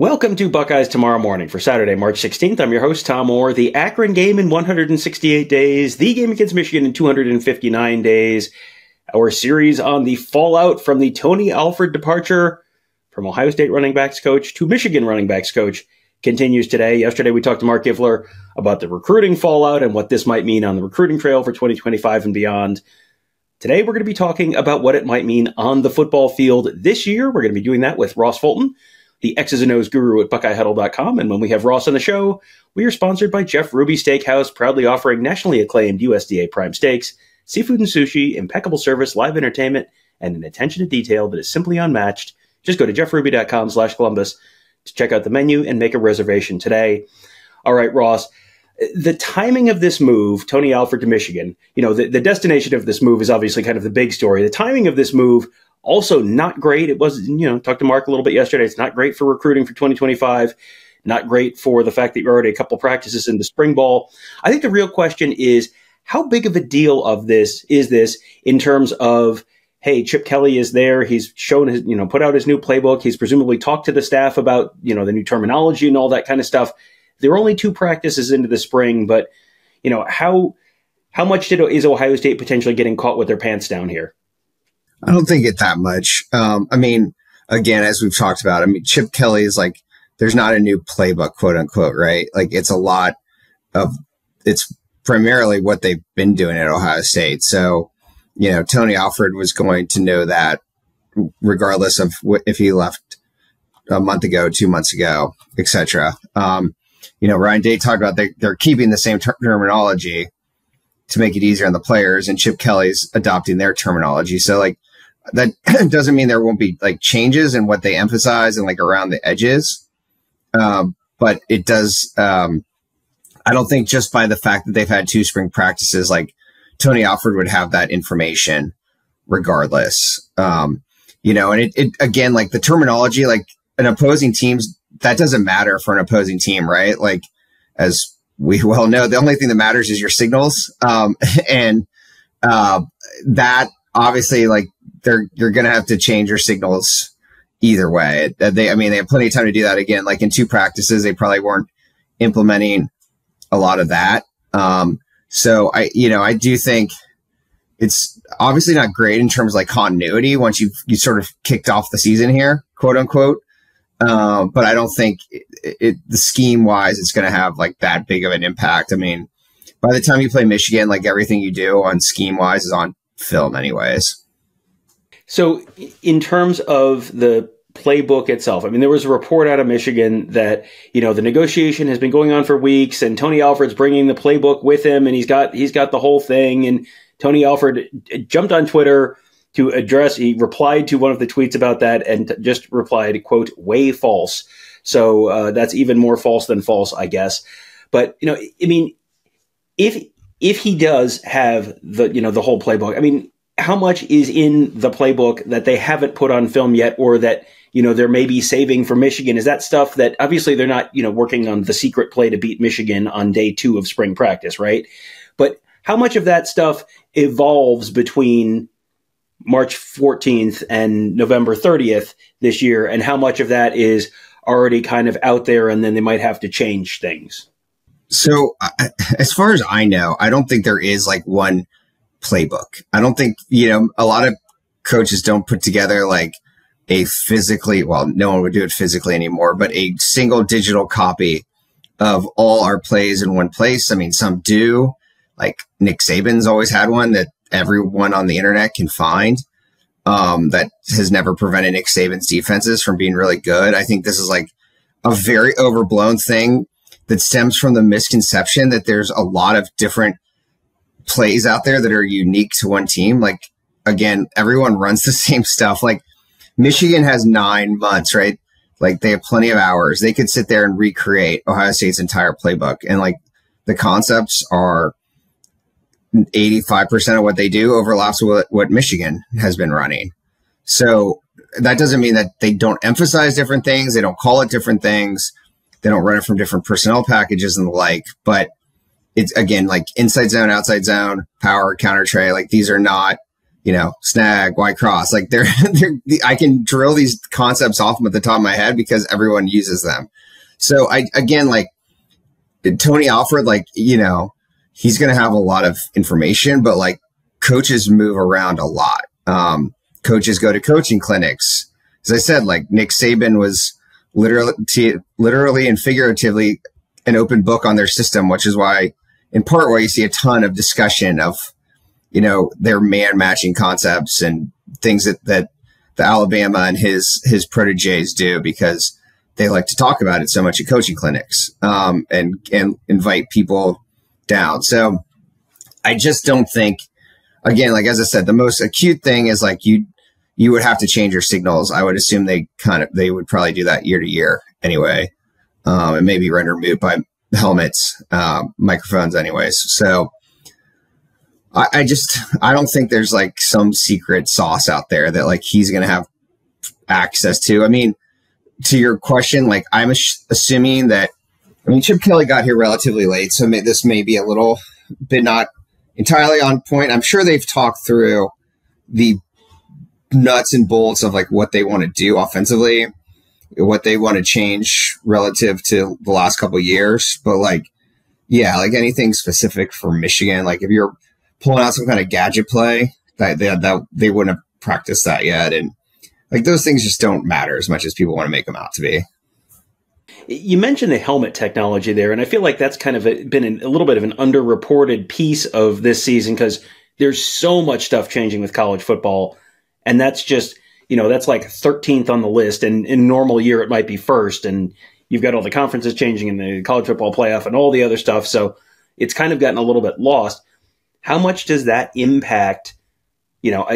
Welcome to Buckeyes Tomorrow Morning for Saturday, March 16th. I'm your host, Tom Orr. The Akron game in 168 days, the game against Michigan in 259 days, our series on the fallout from the Tony Alford departure from Ohio State running backs coach to Michigan running backs coach continues today. Yesterday, we talked to Mark Giffler about the recruiting fallout and what this might mean on the recruiting trail for 2025 and beyond. Today, we're going to be talking about what it might mean on the football field this year. We're going to be doing that with Ross Fulton, the X's and O's guru at BuckeyeHuddle.com. And when we have Ross on the show, we are sponsored by Jeff Ruby Steakhouse, proudly offering nationally acclaimed USDA prime steaks, seafood and sushi, impeccable service, live entertainment, and an attention to detail that is simply unmatched. Just go to jeffruby.com/Columbus to check out the menu and make a reservation today. All right, Ross, the timing of this move, Tony Alford to Michigan, you know, the destination of this move is obviously kind of the big story. The timing of this move, also not great. It was, talked to Mark a little bit yesterday. It's not great for recruiting for 2025. Not great for the fact that you're already a couple practices in the spring ball. I think the real question is, how big of a deal of this is this in terms of, hey, Chip Kelly is there. He's shown his, put out his new playbook. He's presumably talked to the staff about, the new terminology and all that kind of stuff. There are only two practices into the spring, but, how much is Ohio State potentially getting caught with their pants down here? I don't think it that much. I mean, again, as we've talked about, Chip Kelly is like, there's not a new playbook, quote unquote, right? Like it's primarily what they've been doing at Ohio State. So, Tony Alford was going to know that regardless of if he left a month ago, 2 months ago, etc. Ryan Day talked about they're keeping the same terminology to make it easier on the players, and Chip Kelly's adopting their terminology. So like, that doesn't mean there won't be like changes in what they emphasize and like around the edges. But it does. I don't think just by the fact that they've had two spring practices, like Tony Alford would have that information regardless. And it again, like the terminology, like an opposing team's, that doesn't matter for an opposing team, right? Like as we well know, the only thing that matters is your signals. That obviously like, you're going to have to change your signals either way. They have plenty of time to do that. Again, like in two practices, they probably weren't implementing a lot of that. I do think it's obviously not great in terms of like continuity once you sort of kicked off the season here, quote unquote. But I don't think the scheme wise, it's going to have like that big of an impact. By the time you play Michigan, like everything you do on scheme wise is on film anyways. So in terms of the playbook itself, there was a report out of Michigan that, the negotiation has been going on for weeks and Tony Alford's bringing the playbook with him and he's got the whole thing. And Tony Alford jumped on Twitter to address, he replied to one of the tweets about that and just replied, quote, way false. So that's even more false than false, I guess. But, if he does have the, the whole playbook, how much is in the playbook that they haven't put on film yet, or that, they're maybe saving for Michigan? Is that stuff that obviously they're not, working on the secret play to beat Michigan on day two of spring practice, right? But how much of that stuff evolves between March 14th and November 30th this year? And how much of that is already kind of out there and then they might have to change things? So as far as I know, I don't think there is like one playbook. I don't think, a lot of coaches don't put together like a physically, well, no one would do it physically anymore, but a single digital copy of all our plays in one place. Some do, like Nick Saban's always had one that everyone on the internet can find, that has never prevented Nick Saban's defenses from being really good. I think this is like a very overblown thing that stems from the misconception that there's a lot of different plays out there that are unique to one team. Like again, everyone runs the same stuff. Like Michigan has 9 months, right? Like they have plenty of hours. They could sit there and recreate Ohio State's entire playbook. And like the concepts are 85% of what they do overlaps with what Michigan has been running. So that doesn't mean that they don't emphasize different things. They don't call it different things. They don't run it from different personnel packages and the like, but it's again, like inside zone, outside zone, power, counter tray. Like these are not you know, snag, white cross, like I can drill these concepts off them at the top of my head because everyone uses them. So I, again, like Tony Alford, like, you know, he's going to have a lot of information, but like coaches move around a lot. Coaches go to coaching clinics. As I said, like Nick Saban was literally and figuratively an open book on their system, which is why in part why you see a ton of discussion of, you know, their man matching concepts and things that, the Alabama and his proteges do, because they like to talk about it so much at coaching clinics, and invite people down. So I just don't think, again, like, as I said, the most acute thing is like you would have to change your signals. I would assume they would probably do that year to year anyway. And maybe render moot by helmets, microphones anyways. So, I don't think there's like some secret sauce out there that like he's going to have access to. I mean, to your question, like I'm assuming that, I mean, Chip Kelly got here relatively late, so this may be a little bit not entirely on point. I'm sure they've talked through the nuts and bolts of like what they want to do offensively, what they want to change relative to the last couple of years. But like, yeah, like anything specific for Michigan, like if you're pulling out some kind of gadget play that they wouldn't have practiced that yet. And like those things just don't matter as much as people want to make them out to be. You mentioned the helmet technology there, and I feel like that's kind of been a little bit of an underreported piece of this season because there's so much stuff changing with college football. And that's just, you know, that's like 13th on the list. And in normal year, it might be first. And you've got all the conferences changing in the college football playoff and all the other stuff. So it's kind of gotten a little bit lost. How much does that impact, you know,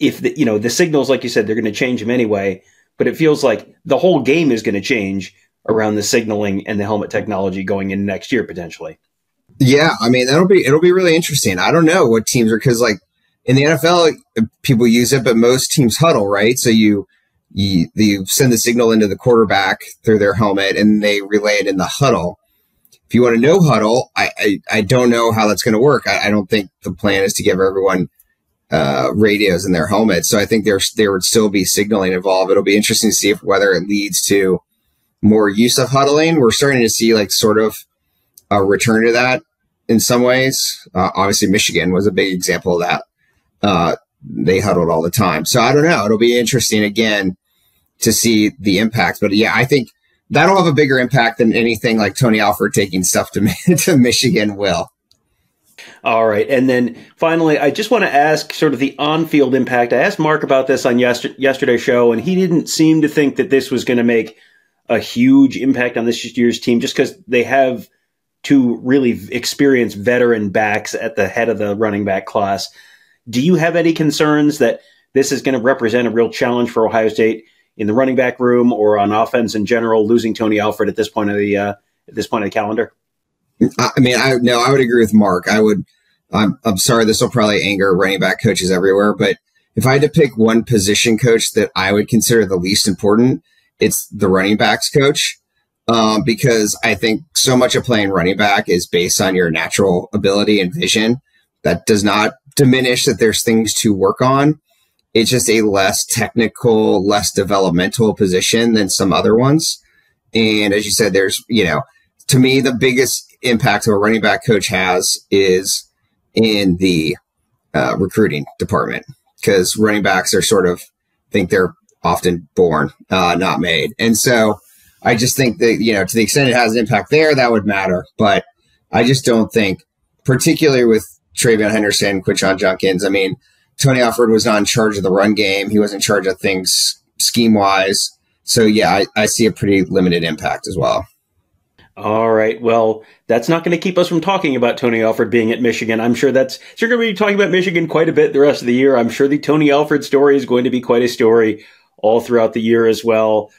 if the signals, like you said, they're going to change them anyway, but it feels like the whole game is going to change around the signaling and the helmet technology going in next year, potentially. Yeah. I mean, it'll be really interesting. I don't know what teams are, cause like in the NFL, people use it, but most teams huddle, right? So you send the signal into the quarterback through their helmet and they relay it in the huddle. If you want to no huddle, I don't know how that's going to work. I don't think the plan is to give everyone radios in their helmets. So I think there would still be signaling involved. It'll be interesting to see whether it leads to more use of huddling. We're starting to see like sort of a return to that in some ways. Obviously, Michigan was a big example of that. They huddled all the time. So I don't know. It'll be interesting again to see the impact. But yeah, I think that'll have a bigger impact than anything like Tony Alford taking stuff to Michigan will. All right. And then finally, I just want to ask sort of the on-field impact. I asked Mark about this on yesterday's show, and he didn't seem to think that this was going to make a huge impact on this year's team just because they have two really experienced veteran backs at the head of the running back class. Do you have any concerns that this is going to represent a real challenge for Ohio State in the running back room or on offense in general, losing Tony Alford at this point of the calendar? I mean, I would agree with Mark. I'm sorry, this will probably anger running back coaches everywhere, but if I had to pick one position coach that I would consider the least important, it's the running backs coach, because I think so much of playing running back is based on your natural ability and vision. That does not diminish that there's things to work on. It's just a less technical, less developmental position than some other ones. And as you said, there's, you know, to me, the biggest impact a running back coach has is in the recruiting department, because running backs are sort of, I think they're often born, not made. And so I just think that, you know, to the extent it has an impact there, that would matter. But I just don't think, particularly with TreVeyon Henderson, Quinshon Jenkins, I mean, Tony Alford was not in charge of the run game. He was in charge of things scheme-wise. So, yeah, I see a pretty limited impact as well. All right. Well, that's not going to keep us from talking about Tony Alford being at Michigan. I'm sure you're going to be talking about Michigan quite a bit the rest of the year. I'm sure the Tony Alford story is going to be quite a story all throughout the year as well.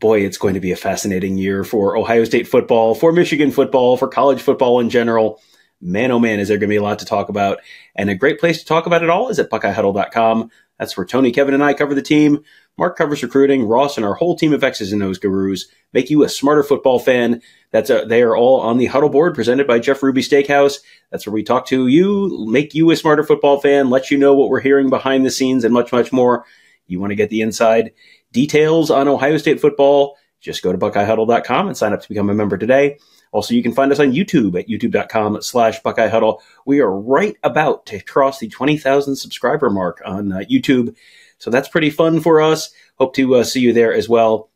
Boy, it's going to be a fascinating year for Ohio State football, for Michigan football, for college football in general. Man, oh man, is there going to be a lot to talk about. And a great place to talk about it all is at BuckeyeHuddle.com. That's where Tony, Kevin, and I cover the team. Mark covers recruiting. Ross and our whole team of X's and O's gurus make you a smarter football fan. They are all on the Huddle board presented by Jeff Ruby Steakhouse. That's where we talk to you, make you a smarter football fan, let you know what we're hearing behind the scenes, and much, much more. You want to get the inside details on Ohio State football, just go to BuckeyeHuddle.com and sign up to become a member today. Also, you can find us on YouTube at youtube.com/BuckeyeHuddle. We are right about to cross the 20,000 subscriber mark on YouTube. So that's pretty fun for us. Hope to see you there as well.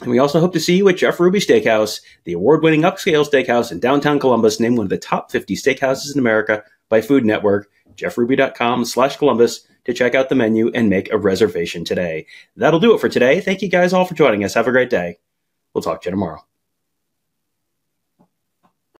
And we also hope to see you at Jeff Ruby Steakhouse, the award-winning upscale steakhouse in downtown Columbus, named one of the top 50 steakhouses in America by Food Network. JeffRuby.com/Columbus to check out the menu and make a reservation today. That'll do it for today. Thank you guys all for joining us. Have a great day. We'll talk to you tomorrow.